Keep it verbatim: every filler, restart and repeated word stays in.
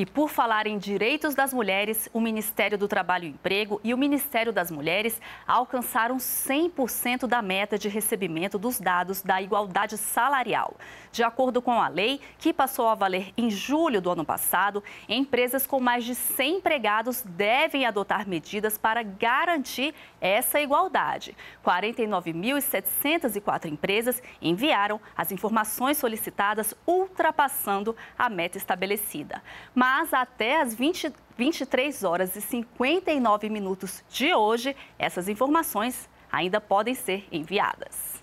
E por falar em direitos das mulheres, o Ministério do Trabalho e Emprego e o Ministério das Mulheres alcançaram cem por cento da meta de recebimento dos dados da igualdade salarial. De acordo com a lei, que passou a valer em julho do ano passado, empresas com mais de cem empregados devem adotar medidas para garantir essa igualdade. quarenta e nove mil setecentas e quatro empresas enviaram as informações solicitadas, ultrapassando a meta estabelecida. Mas Mas até as vinte, vinte e três horas e cinquenta e nove minutos de hoje, essas informações ainda podem ser enviadas.